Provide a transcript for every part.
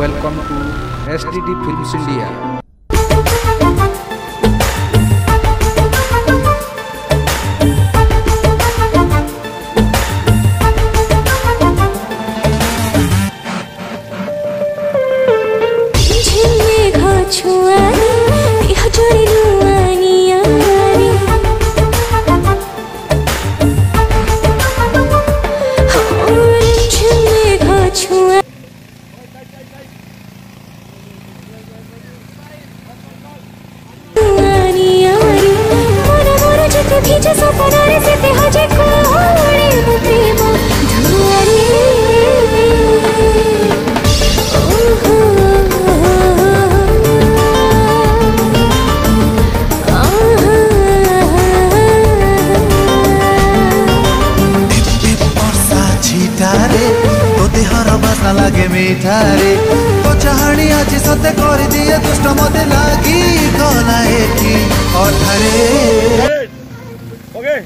Welcome to SDD Films India। लागे मीठारे तो चाहनी आज सते कर दिए दुष्ट मत लागी गला एठी अठारे ओके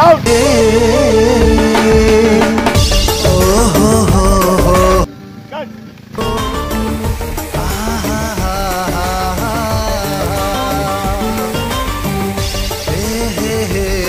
डाउट ओ हो हो हो कट आ हा हा हा हे हे हे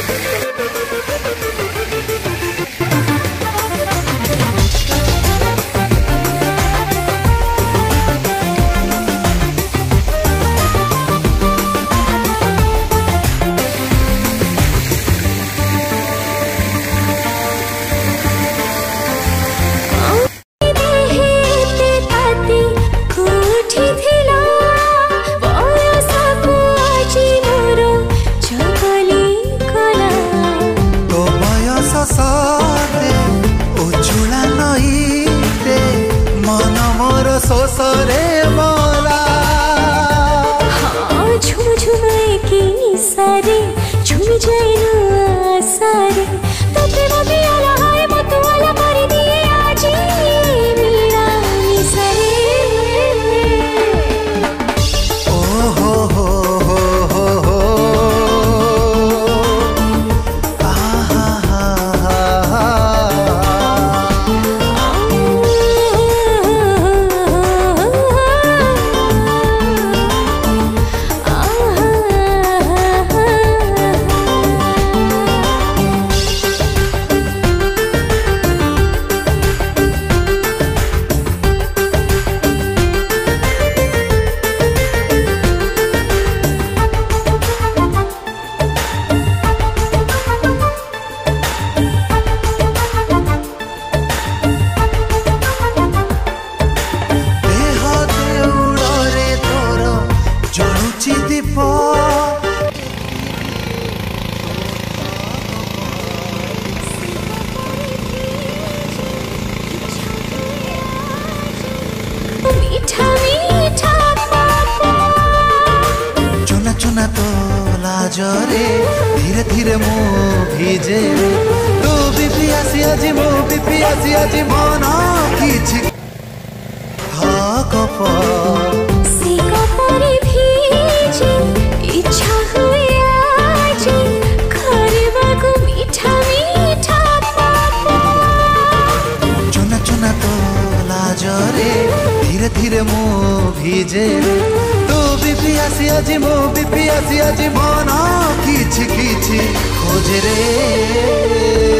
जरे धीरे धीरे मो भिजे तू भी पियासी आज मो भी पियासी आज मन किछ हाक पर सीका परी भिजे इच्छा हुए आज करबा को मीठा मीठा पापा चुना चुना तो लाजरे धीरे धीरे मो भिजे पियासी आज मो भी पियासी आज मन किछि किछि खोज रे।